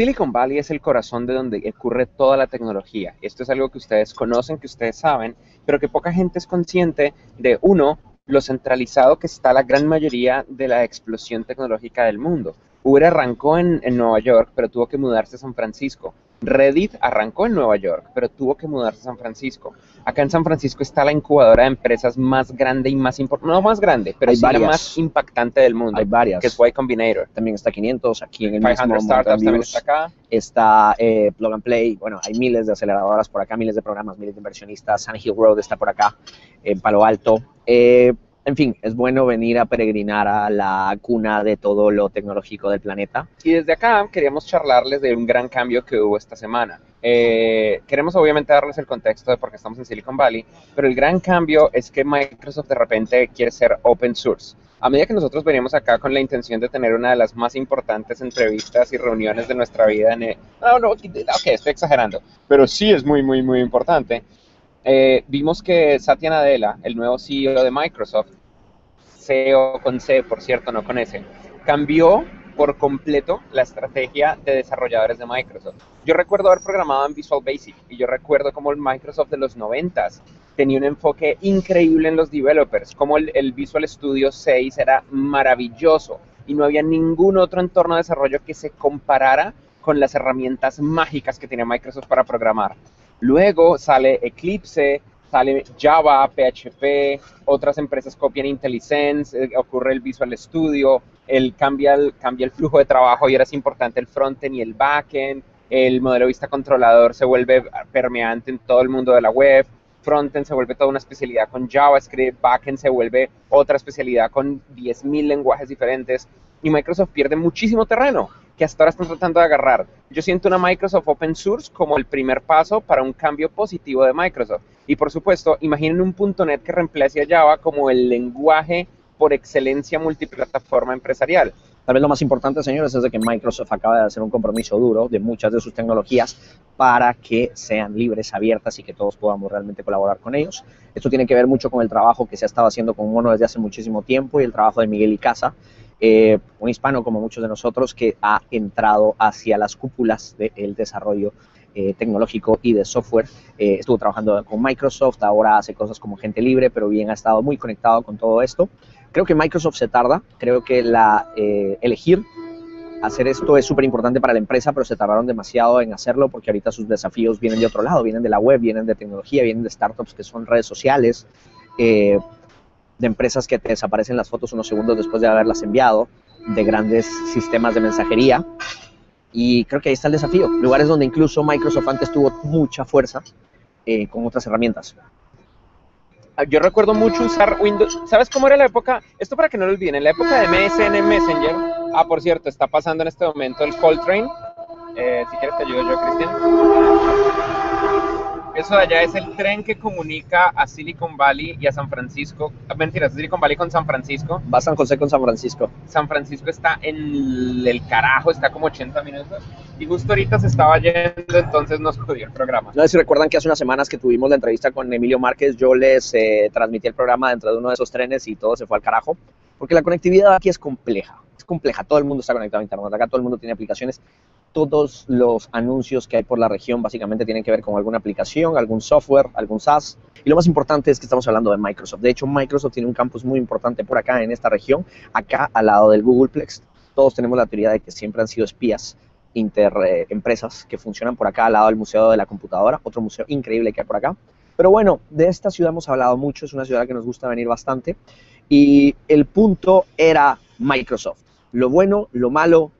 Silicon Valley es el corazón de donde ocurre toda la tecnología. Esto es algo que ustedes conocen, que ustedes saben, pero que poca gente es consciente de, uno, lo centralizado que está la gran mayoría de la explosión tecnológica del mundo. Uber arrancó en Nueva York, pero tuvo que mudarse a San Francisco. Reddit arrancó en Nueva York, pero tuvo que mudarse a San Francisco. Acá en San Francisco está la incubadora de empresas más grande y más importante, no más grande, pero sí la más impactante del mundo. Hay varias. Que es Y Combinator. También está 500, aquí en el mismo Startups también está acá. Está Plug and Play, bueno, hay miles de aceleradoras por acá, miles de programas, miles de inversionistas. Sand Hill Road está por acá, en Palo Alto. En fin, es bueno venir a peregrinar a la cuna de todo lo tecnológico del planeta. Y desde acá queríamos charlarles de un gran cambio que hubo esta semana. Queremos obviamente darles el contexto de por qué estamos en Silicon Valley, pero el gran cambio es que Microsoft de repente quiere ser open source. A medida que nosotros veníamos acá con la intención de tener una de las más importantes entrevistas y reuniones de nuestra vida en el... Ok, estoy exagerando, pero sí es muy, muy, muy importante. Vimos que Satya Nadella, el nuevo CEO de Microsoft, CEO con C, por cierto, no con S, cambió por completo la estrategia de desarrolladores de Microsoft. Yo recuerdo haber programado en Visual Basic y yo recuerdo cómo el Microsoft de los 90s tenía un enfoque increíble en los developers, cómo el Visual Studio 6 era maravilloso y no había ningún otro entorno de desarrollo que se comparara con las herramientas mágicas que tenía Microsoft para programar. Luego sale Eclipse, sale Java, PHP, otras empresas copian IntelliSense, ocurre el Visual Studio, cambia el flujo de trabajo y ahora es importante el frontend y el backend, el modelo de vista controlador se vuelve permeante en todo el mundo de la web, frontend se vuelve toda una especialidad con JavaScript, backend se vuelve otra especialidad con 10.000 lenguajes diferentes y Microsoft pierde muchísimo terreno que hasta ahora están tratando de agarrar. Yo siento una Microsoft Open Source como el primer paso para un cambio positivo de Microsoft. Y por supuesto, imaginen un .NET que reemplace a Java como el lenguaje por excelencia multiplataforma empresarial. Tal vez lo más importante, señores, es de que Microsoft acaba de hacer un compromiso duro de muchas de sus tecnologías para que sean libres, abiertas y que todos podamos realmente colaborar con ellos. Esto tiene que ver mucho con el trabajo que se ha estado haciendo con Mono desde hace muchísimo tiempo y el trabajo de Miguel Icaza, un hispano como muchos de nosotros que ha entrado hacia las cúpulas del desarrollo tecnológico y de software. Estuvo trabajando con Microsoft, ahora hace cosas como gente libre, pero bien ha estado muy conectado con todo esto. Creo que Microsoft se tarda, creo que elegir hacer esto es súper importante para la empresa, pero se tardaron demasiado en hacerlo porque ahorita sus desafíos vienen de otro lado, vienen de la web, vienen de tecnología, vienen de startups que son redes sociales, de empresas que te desaparecen las fotos unos segundos después de haberlas enviado, de grandes sistemas de mensajería. Y creo que ahí está el desafío. Lugares donde incluso Microsoft antes tuvo mucha fuerza con otras herramientas. Yo recuerdo mucho usar Windows. ¿Sabes cómo era la época? Esto para que no lo olviden. En la época de MSN Messenger. Ah, por cierto, está pasando en este momento el Coltrane. Si quieres te ayudo yo, Cristian. Eso de allá es el tren que comunica a Silicon Valley y a San Francisco. Mentira, Silicon Valley con San Francisco. Va San José con San Francisco. San Francisco está en el carajo, está como 80 minutos. Y justo ahorita se estaba yendo, entonces nos jodió el programa. No sé si recuerdan que hace unas semanas que tuvimos la entrevista con Emilio Márquez, yo les transmití el programa dentro de uno de esos trenes y todo se fue al carajo. Porque la conectividad aquí es compleja. Es compleja, todo el mundo está conectado a internet, acá todo el mundo tiene aplicaciones. Todos los anuncios que hay por la región básicamente tienen que ver con alguna aplicación, algún software, algún SaaS. Y lo más importante es que estamos hablando de Microsoft. De hecho, Microsoft tiene un campus muy importante por acá, en esta región, acá al lado del Googleplex. Todos tenemos la teoría de que siempre han sido espías interempresas que funcionan por acá, al lado del Museo de la Computadora, otro museo increíble que hay por acá. Pero bueno, de esta ciudad hemos hablado mucho, es una ciudad que nos gusta venir bastante. Y el punto era Microsoft. Lo bueno, lo malo,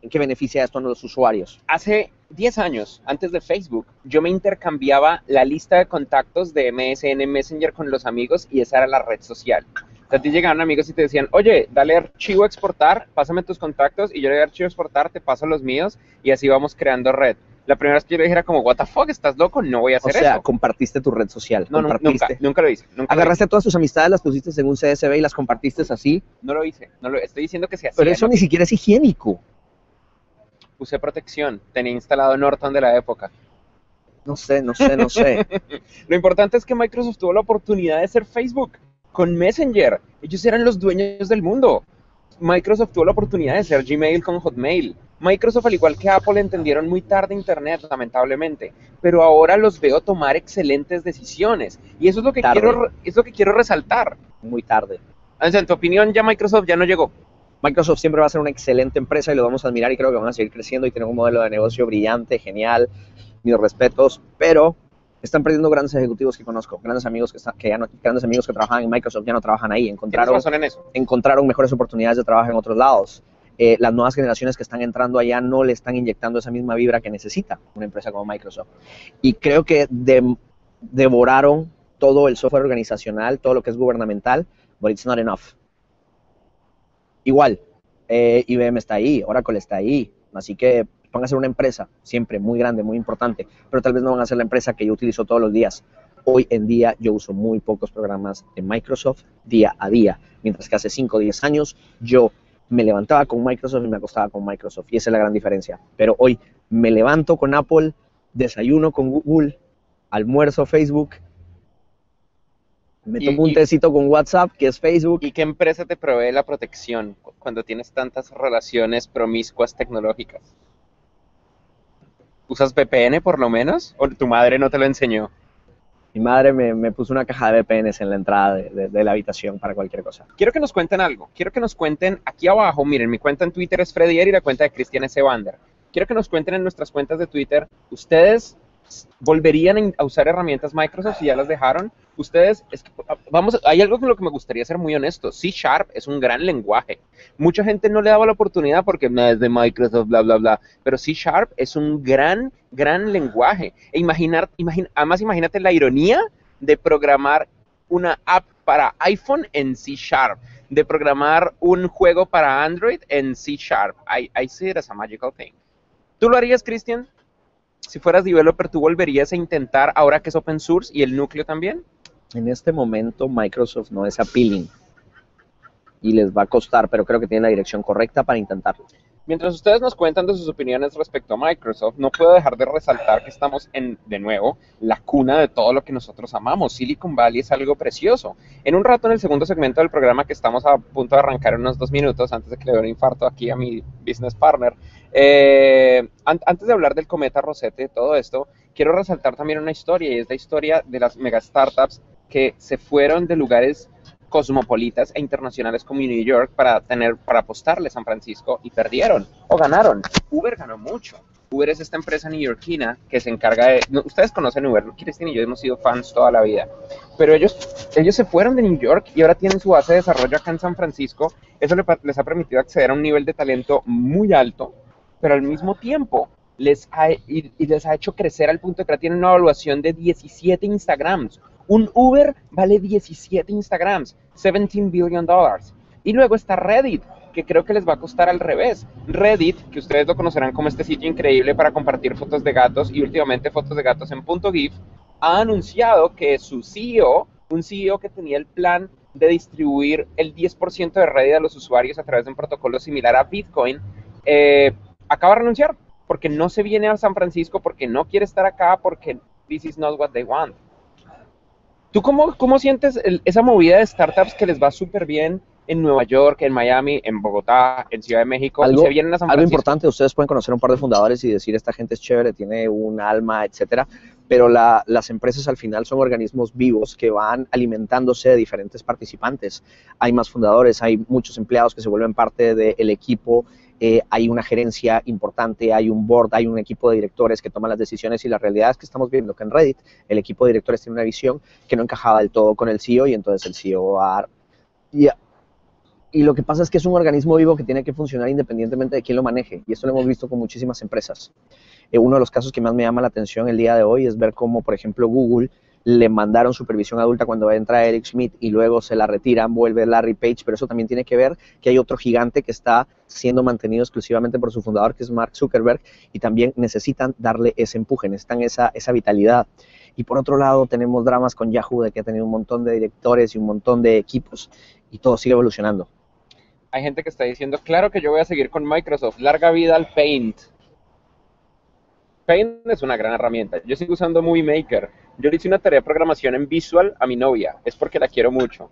¿en qué beneficia esto a los usuarios? Hace 10 años, antes de Facebook, yo me intercambiaba la lista de contactos de MSN Messenger con los amigos y esa era la red social. O sea, te llegaban amigos y te decían, oye, dale archivo a exportar, pásame tus contactos y yo le doy archivo a exportar, te paso los míos y así vamos creando red. La primera vez que yo le dije era como, what the fuck, ¿estás loco? No voy a hacer eso. O sea, compartiste tu red social. No, nunca lo hice. Agarraste a todas tus amistades, las pusiste en un CSV y las compartiste así. No lo hice, estoy diciendo que se hacía. Pero eso ni siquiera es higiénico. Usé protección, tenía instalado Norton de la época. No sé. Lo importante es que Microsoft tuvo la oportunidad de ser Facebook con Messenger. Ellos eran los dueños del mundo. Microsoft tuvo la oportunidad de ser Gmail con Hotmail. Microsoft, al igual que Apple, entendieron muy tarde Internet, lamentablemente, pero ahora los veo tomar excelentes decisiones, y eso es lo que quiero resaltar. Muy tarde. Entonces, en tu opinión, ya Microsoft ya no llegó. Microsoft siempre va a ser una excelente empresa y lo vamos a admirar, y creo que van a seguir creciendo y tienen un modelo de negocio brillante, genial, mis respetos, pero están perdiendo grandes ejecutivos que conozco, grandes amigos grandes amigos que trabajaban en Microsoft ya no trabajan ahí, encontraron mejores oportunidades de trabajo en otros lados. Las nuevas generaciones que están entrando allá no le están inyectando esa misma vibra que necesita una empresa como Microsoft. Y creo que devoraron todo el software organizacional, todo lo que es gubernamental, but it's not enough. Igual, IBM está ahí, Oracle está ahí, así que van a ser una empresa siempre muy grande, muy importante, pero tal vez no van a ser la empresa que yo utilizo todos los días. Hoy en día yo uso muy pocos programas de Microsoft día a día, mientras que hace 5 o 10 años yo me levantaba con Microsoft y me acostaba con Microsoft, y esa es la gran diferencia. Pero hoy me levanto con Apple, desayuno con Google, almuerzo Facebook, me tomo un tecito con WhatsApp, que es Facebook. ¿Y qué empresa te provee la protección cuando tienes tantas relaciones promiscuas tecnológicas? ¿Usas VPN por lo menos? ¿O tu madre no te lo enseñó? Mi madre me puso una caja de VPNs en la entrada de la habitación para cualquier cosa. Quiero que nos cuenten algo. Quiero que nos cuenten aquí abajo. Miren, mi cuenta en Twitter es Fredier y la cuenta de Cristian es Evander. Quiero que nos cuenten en nuestras cuentas de Twitter, ¿ustedes volverían a usar herramientas Microsoft si ya las dejaron? Ustedes, hay algo con lo que me gustaría ser muy honesto. C Sharp es un gran lenguaje. Mucha gente no le daba la oportunidad porque no es de Microsoft, bla, bla, bla. Pero C Sharp es un gran, gran lenguaje. E además, imagínate la ironía de programar una app para iPhone en C Sharp, de programar un juego para Android en C Sharp. I see it as a magical thing. ¿Tú lo harías, Christian? Si fueras developer, ¿tú volverías a intentar ahora que es open source y el núcleo también? En este momento Microsoft no es appealing y les va a costar, pero creo que tienen la dirección correcta para intentarlo. Mientras ustedes nos cuentan de sus opiniones respecto a Microsoft, no puedo dejar de resaltar que estamos en, de nuevo, la cuna de todo lo que nosotros amamos. Silicon Valley es algo precioso. En un rato, en el segundo segmento del programa, que estamos a punto de arrancar en unos 2 minutos, antes de que le dé un infarto aquí a mi business partner, antes de hablar del cometa Rosetta y todo esto, quiero resaltar también una historia, y es la historia de las mega startups que se fueron de lugares cosmopolitas e internacionales como New York para apostarle San Francisco, y perdieron o ganaron. Uber ganó mucho. Uber es esta empresa neoyorquina que se encarga de... No, ustedes conocen Uber, Christian y yo hemos sido fans toda la vida, pero ellos se fueron de New York y ahora tienen su base de desarrollo acá en San Francisco. Eso les ha permitido acceder a un nivel de talento muy alto, pero al mismo tiempo les ha hecho crecer al punto de que tienen una evaluación de 17 Instagrams. Un Uber vale 17 Instagrams, $17 billion. Y luego está Reddit, que creo que les va a costar al revés. Reddit, que ustedes lo conocerán como este sitio increíble para compartir fotos de gatos y últimamente fotos de gatos en .gif, ha anunciado que su CEO, un CEO que tenía el plan de distribuir el 10% de Reddit a los usuarios a través de un protocolo similar a Bitcoin, acaba de renunciar porque no se viene a San Francisco, porque no quiere estar acá, porque this is not what they want. ¿Tú cómo sientes esa movida de startups que les va súper bien en Nueva York, en Miami, en Bogotá, en Ciudad de México, y se vienen a San Francisco? Algo importante, ustedes pueden conocer a un par de fundadores y decir, esta gente es chévere, tiene un alma, etcétera, pero las empresas al final son organismos vivos que van alimentándose de diferentes participantes. Hay más fundadores, hay muchos empleados que se vuelven parte del equipo, hay una gerencia importante, hay un board, hay un equipo de directores que toman las decisiones, y la realidad es que estamos viendo que en Reddit el equipo de directores tiene una visión que no encajaba del todo con el CEO, y entonces el CEO y lo que pasa es que es un organismo vivo que tiene que funcionar independientemente de quién lo maneje, y esto lo hemos visto con muchísimas empresas. Uno de los casos que más me llama la atención el día de hoy es ver cómo, por ejemplo, Google le mandaron supervisión adulta cuando entra Eric Schmidt y luego se la retiran, vuelve Larry Page, pero eso también tiene que ver que hay otro gigante que está siendo mantenido exclusivamente por su fundador, que es Mark Zuckerberg, y también necesitan darle ese empuje, necesitan esa vitalidad. Y por otro lado tenemos dramas con Yahoo, de que ha tenido un montón de directores y un montón de equipos, y todo sigue evolucionando. Hay gente que está diciendo, claro que yo voy a seguir con Microsoft, larga vida al Paint. Paint es una gran herramienta, yo sigo usando Movie Maker. Yo le hice una tarea de programación en Visual a mi novia, es porque la quiero mucho.